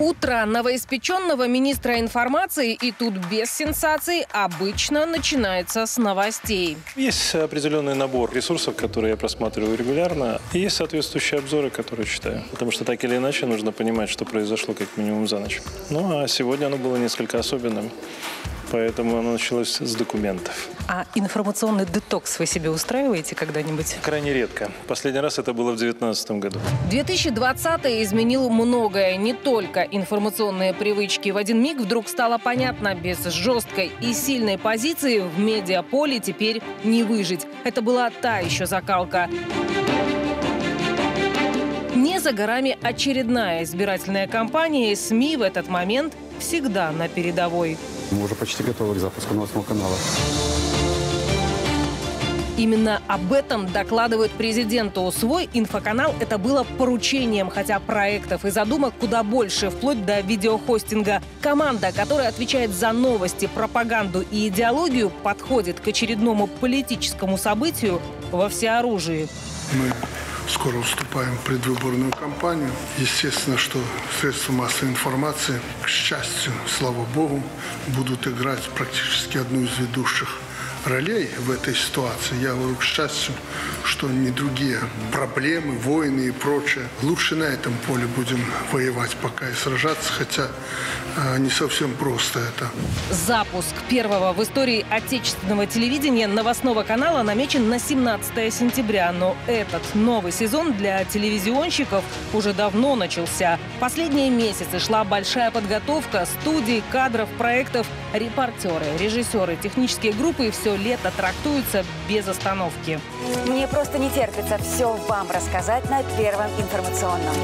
Утро новоиспеченного министра информации, и тут без сенсаций, обычно начинается с новостей. Есть определенный набор ресурсов, которые я просматриваю регулярно, и есть соответствующие обзоры, которые читаю. Потому что так или иначе нужно понимать, что произошло как минимум за ночь. Ну а сегодня оно было несколько особенным, поэтому оно началось с документов. А информационный детокс вы себе устраиваете когда-нибудь? Крайне редко. Последний раз это было в 2019 году. 2020 изменил многое, не только информационные привычки. В один миг вдруг стало понятно, без жесткой и сильной позиции в медиаполе теперь не выжить. Это была та еще закалка. Не за горами очередная избирательная кампания, и СМИ в этот момент всегда на передовой. Мы уже почти готовы к запуску новостного канала. Именно об этом докладывают президенту. Свой инфоканал это было поручением, хотя проектов и задумок куда больше, вплоть до видеохостинга. Команда, которая отвечает за новости, пропаганду и идеологию, подходит к очередному политическому событию во всеоружии. Мы скоро вступаем в предвыборную кампанию. Естественно, что средства массовой информации, к счастью, слава богу, будут играть практически одну из ведущих ролей в этой ситуации. Я говорю, к счастью, что не другие проблемы, войны и прочее. Лучше на этом поле будем воевать пока и сражаться, хотя не совсем просто это. Запуск первого в истории отечественного телевидения новостного канала намечен на 17 сентября. Но этот новый сезон для телевизионщиков уже давно начался. Последние месяцы шла большая подготовка студий, кадров, проектов. Репортеры, режиссеры, технические группы и все лето трактуются без остановки. Мне просто не терпится все вам рассказать на Первом информационном.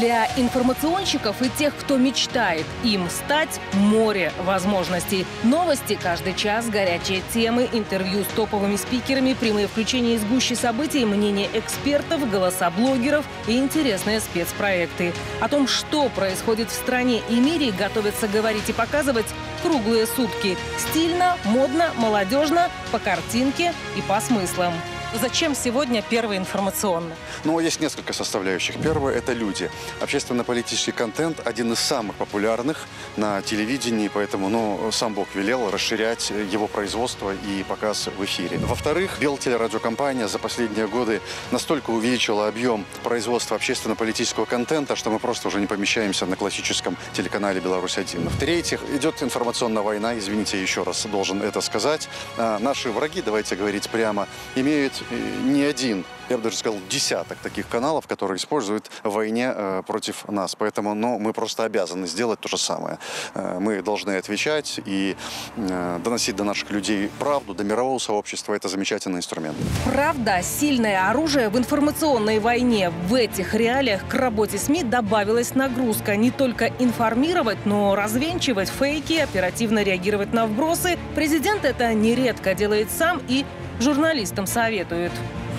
Для информационщиков и тех, кто мечтает им стать, море возможностей. Новости каждый час, горячие темы, интервью с топовыми спикерами, прямые включения из гущи событий, мнения экспертов, голоса блогеров и интересные спецпроекты. О том, что происходит в стране и мире, готовятся говорить и показывать круглые сутки. Стильно, модно, молодежно, по картинке и по смыслам. Зачем сегодня Первый информационный? Ну, есть несколько составляющих. Первое – это люди. Общественно-политический контент – один из самых популярных на телевидении, поэтому, сам Бог велел расширять его производство и показ в эфире. Во-вторых, Белтелерадиокомпания за последние годы настолько увеличила объем производства общественно-политического контента, что мы просто уже не помещаемся на классическом телеканале «Беларусь-1». В-третьих, идет информационная война, извините, еще раз должен это сказать. Наши враги, давайте говорить прямо, имеют не один, я бы даже сказал, десяток таких каналов, которые используют в войне против нас. Поэтому мы просто обязаны сделать то же самое. Мы должны отвечать и доносить до наших людей правду, до мирового сообщества. Это замечательный инструмент. Правда – сильное оружие в информационной войне. В этих реалиях к работе СМИ добавилась нагрузка. Не только информировать, но развенчивать фейки, оперативно реагировать на вбросы. Президент это нередко делает сам и журналистам советуют.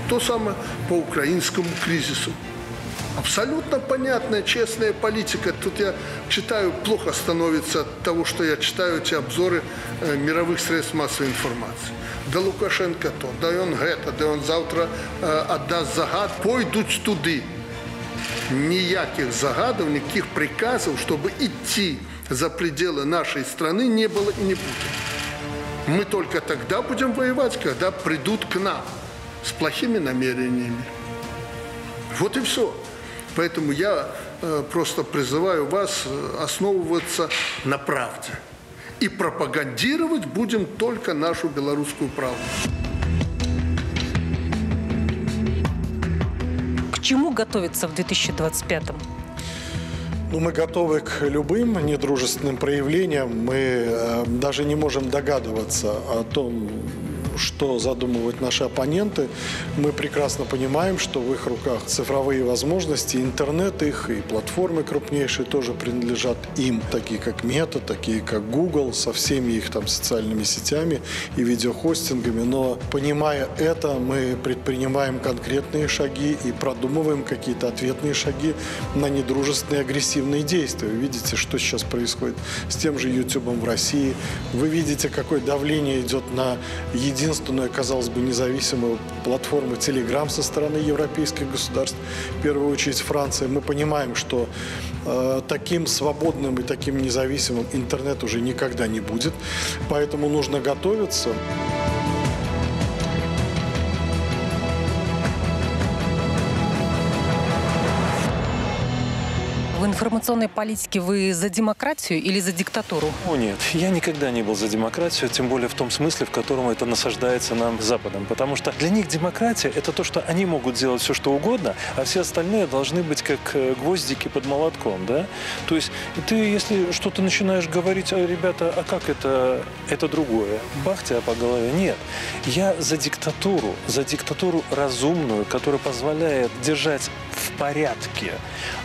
То самое по украинскому кризису. Абсолютно понятная, честная политика. Тут я читаю, плохо становится от того, что я читаю эти обзоры мировых средств массовой информации. Да Лукашенко то, да он это, да он завтра отдаст загад. Пойдут туды. Никаких загадов, никаких приказов, чтобы идти за пределы нашей страны, не было и не будет. Мы только тогда будем воевать, когда придут к нам с плохими намерениями. Вот и все. Поэтому я просто призываю вас основываться на правде. И пропагандировать будем только нашу белорусскую правду. К чему готовиться в 2025-м? Мы готовы к любым недружественным проявлениям. Мы даже не можем догадываться о том, что задумывают наши оппоненты. Мы прекрасно понимаем, что в их руках цифровые возможности, интернет их и платформы крупнейшие тоже принадлежат им. Такие как Мета, такие как Google, со всеми их там социальными сетями и видеохостингами. Но понимая это, мы предпринимаем конкретные шаги и продумываем какие-то ответные шаги на недружественные агрессивные действия. Вы видите, что сейчас происходит с тем же YouTube в России. Вы видите, какое давление идет на единственную, казалось бы, независимую платформу Telegram со стороны европейских государств, в первую очередь Франции. Мы понимаем, что таким свободным и таким независимым интернет уже никогда не будет, поэтому нужно готовиться. В информационной политике вы за демократию или за диктатуру? О нет, я никогда не был за демократию, тем более в том смысле, в котором это насаждается нам Западом. Потому что для них демократия – это то, что они могут делать все, что угодно, а все остальные должны быть как гвоздики под молотком, да? То есть ты, если что-то начинаешь говорить, ребята, а как это другое? Бах тебя по голове. Нет, я за диктатуру разумную, которая позволяет держать в порядке,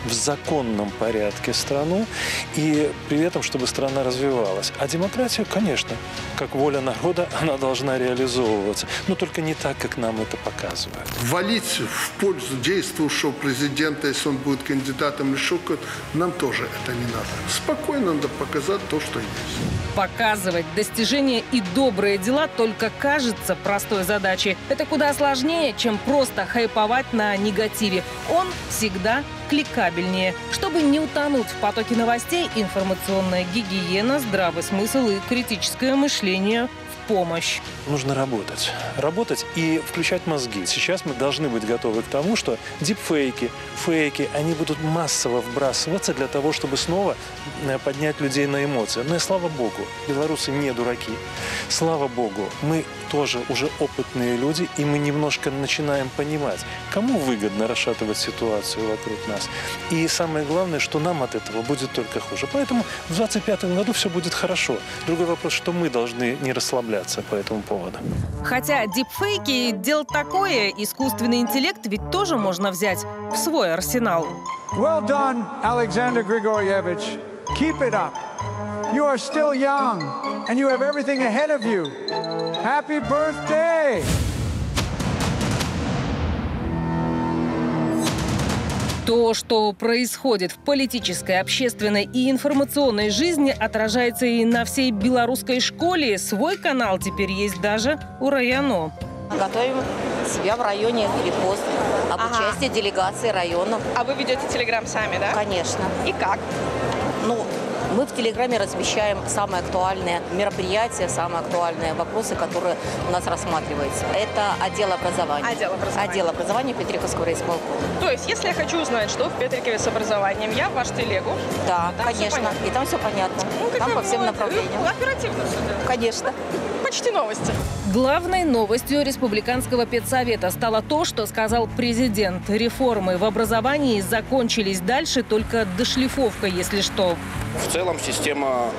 в законном порядке страну, и при этом, чтобы страна развивалась. А демократия, конечно, как воля народа, она должна реализовываться, но только не так, как нам это показывают. Валить в пользу действующего президента, если он будет кандидатом, и шукать, нам тоже это не надо. Спокойно надо показать то, что есть. Показывать достижения и добрые дела только кажется простой задачей. Это куда сложнее, чем просто хайповать на негативе. Он всегда кликабельнее. Чтобы не утонуть в потоке новостей, информационная гигиена, здравый смысл и критическое мышление – помощь. Нужно работать. Работать и включать мозги. Сейчас мы должны быть готовы к тому, что дипфейки, фейки, они будут массово вбрасываться для того, чтобы снова поднять людей на эмоции. Ну и слава богу, белорусы не дураки. Слава богу, мы тоже уже опытные люди, и мы немножко начинаем понимать, кому выгодно расшатывать ситуацию вокруг нас. И самое главное, что нам от этого будет только хуже. Поэтому в 2025 году все будет хорошо. Другой вопрос, что мы должны не расслабляться по этому поводу. Хотя дипфейки – дело такое, искусственный интеллект ведь тоже можно взять в свой арсенал. Well done, Alexander Grigorievich. Keep it up. You are still young, and you have everything ahead of you. Happy birthday! То, что происходит в политической, общественной и информационной жизни, отражается и на всей белорусской школе. Свой канал теперь есть даже у района. Готовим себя в районе репост об участии делегации районов. А вы ведете Телеграм сами, да? Конечно. И как? Ну, мы в Телеграме размещаем самые актуальные мероприятия, самые актуальные вопросы, которые у нас рассматриваются. Это отдел образования. Отдел образования Петриковского райисполкома. То есть, если я хочу узнать, что в Петрикове с образованием, я в ваш телегу. Да, конечно. И там все понятно. Ну, там по всем направлениям. Оперативно все делаете. Конечно. Почти новости. Главной новостью Республиканского педсовета стало то, что сказал президент. Реформы в образовании закончились, дальше только дошлифовка, если что. В целом система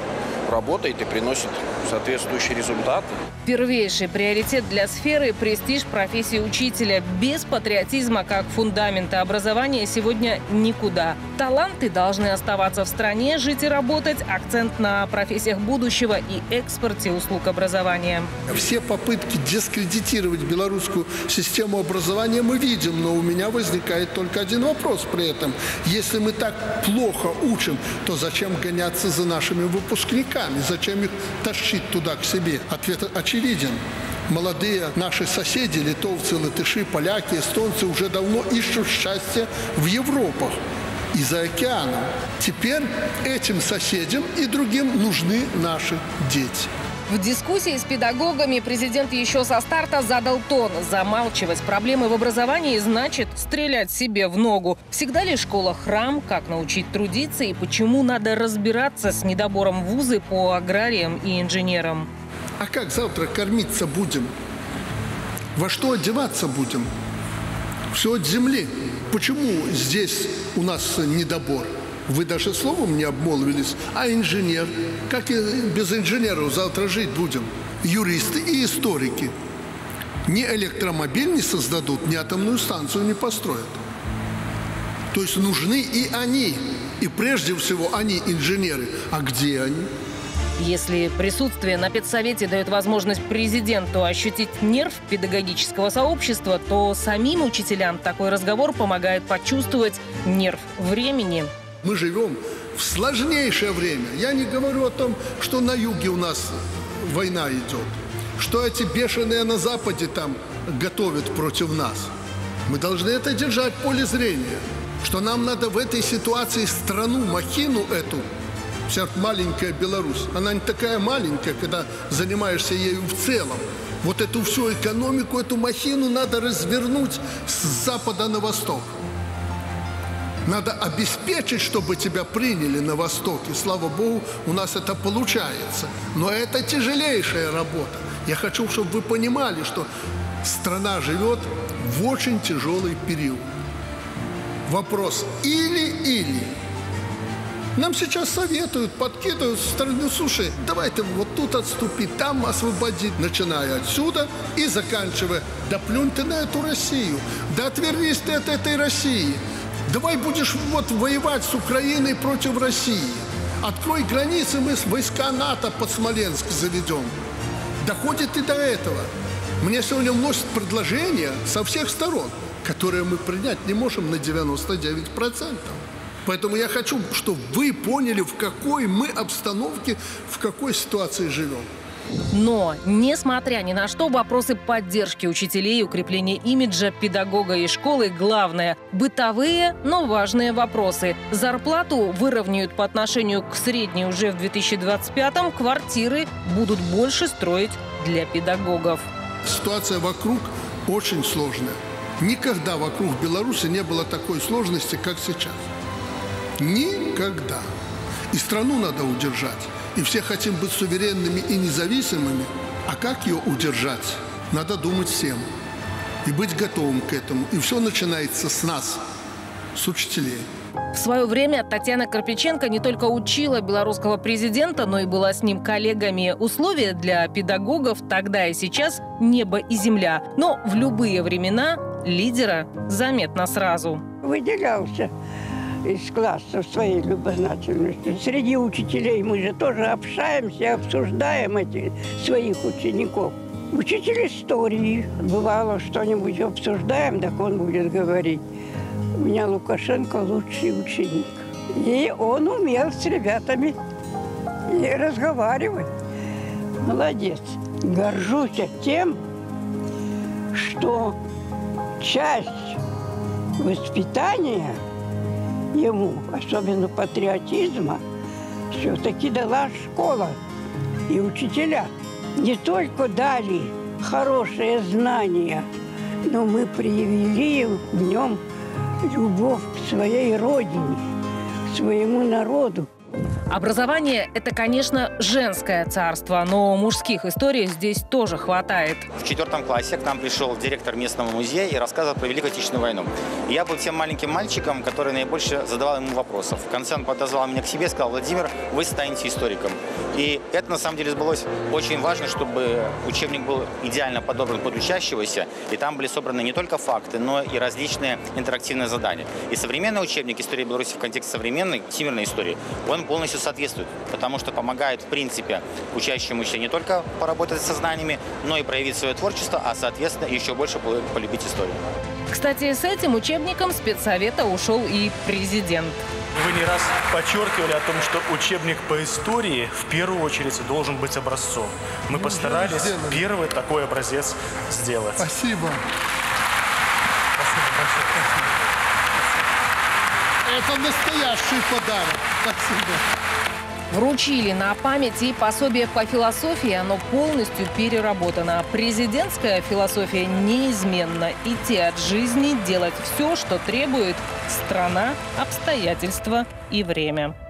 работает и приносит соответствующие результаты. Первейший приоритет для сферы – престиж профессии учителя. Без патриотизма как фундамента образования сегодня никуда. Таланты должны оставаться в стране, жить и работать. Акцент на профессиях будущего и экспорте услуг образования. Все попытки дискредитировать белорусскую систему образования мы видим, но у меня возникает только один вопрос при этом. Если мы так плохо учим, то зачем гоняться за нашими выпускниками? Зачем их тащить туда к себе? Ответ очевиден. Молодые наши соседи, литовцы, латыши, поляки, эстонцы уже давно ищут счастье в Европах и за океаном. Теперь этим соседям и другим нужны наши дети. В дискуссии с педагогами президент еще со старта задал тон. Замалчивать проблемы в образовании значит стрелять себе в ногу. Всегда ли школа храм? Как научить трудиться? И почему надо разбираться с недобором вузы по аграриям и инженерам? А как завтра кормиться будем? Во что одеваться будем? Все от земли. Почему здесь у нас недобор? Вы даже словом не обмолвились. А инженер? Как и без инженеров завтра жить будем? Юристы и историки. Ни электромобиль не создадут, ни атомную станцию не построят. То есть нужны и они. И прежде всего они инженеры. А где они? Если присутствие на педсовете дает возможность президенту ощутить нерв педагогического сообщества, то самим учителям такой разговор помогает почувствовать нерв времени. Мы живем в сложнейшее время. Я не говорю о том, что на юге у нас война идет, что эти бешеные на западе там готовят против нас. Мы должны это держать в поле зрения. что нам надо в этой ситуации страну, махину эту, вся маленькая Беларусь, она не такая маленькая, когда занимаешься ею в целом. Вот эту всю экономику, эту махину надо развернуть с запада на восток. Надо обеспечить, чтобы тебя приняли на Востоке. Слава Богу, у нас это получается. Но это тяжелейшая работа. Я хочу, чтобы вы понимали, что страна живет в очень тяжелый период. Вопрос или-или. Нам сейчас советуют, подкидывают в сторону, слушай, давай ты вот тут отступи, там освободи, начиная отсюда и заканчивая. Да плюнь ты на эту Россию, да отвернись ты от этой России. Давай будешь вот воевать с Украиной против России. Открой границы, мы войска НАТО под Смоленск заведем. Доходит и до этого. Мне сегодня вносят предложения со всех сторон, которые мы принять не можем на 99%. Поэтому я хочу, чтобы вы поняли, в какой мы обстановке, в какой ситуации живем. Но, несмотря ни на что, вопросы поддержки учителей, укрепления имиджа, педагога и школы – главное. Бытовые, но важные вопросы. Зарплату выровняют по отношению к средней уже в 2025-м. Квартиры будут больше строить для педагогов. Ситуация вокруг очень сложная. Никогда вокруг Беларуси не было такой сложности, как сейчас. Никогда. И страну надо удержать. И все хотим быть суверенными и независимыми. А как ее удержать? Надо думать всем. И быть готовым к этому. И все начинается с нас, с учителей. В свое время Татьяна Карпиченко не только учила белорусского президента, но и была с ним коллегами. Условия для педагогов тогда и сейчас – небо и земля. Но в любые времена лидера заметно сразу. Выделялся из класса своей любознательностью. Среди учителей мы же тоже общаемся, обсуждаем этих своих учеников. Учитель истории. Бывало, что-нибудь обсуждаем, так он будет говорить. У меня Лукашенко лучший ученик. И он умел с ребятами и разговаривать. Молодец. Горжусь тем, что часть воспитания ему, особенно патриотизма, все-таки дала школа и учителя. Не только дали хорошие знания, но мы привели в нем любовь к своей родине, к своему народу. Образование – это, конечно, женское царство, но мужских историй здесь тоже хватает. В 4 классе к нам пришел директор местного музея и рассказывал про Великую Отечественную войну. Я был тем маленьким мальчиком, который наибольше задавал ему вопросов. В конце он подозвал меня к себе и сказал: «Владимир, вы станете историком». И это, на самом деле, сбылось. Очень важно, чтобы учебник был идеально подобран под учащегося, и там были собраны не только факты, но и различные интерактивные задания. И современный учебник истории Беларуси в контексте современной всемирной истории, он полностью соответствует, потому что помогает, в принципе, учащемуся не только поработать со знаниями, но и проявить свое творчество, а, соответственно, еще больше полюбить историю. Кстати, с этим учебником спецсовета ушел и президент. Вы не раз подчеркивали о том, что учебник по истории в первую очередь должен быть образцом. Мы постарались первый такой образец сделать. Спасибо. Это настоящий подарок. Спасибо. Вручили на память и пособие по философии. Оно полностью переработано. Президентская философия неизменна. Идти от жизни, делать все, что требует страна, обстоятельства и время.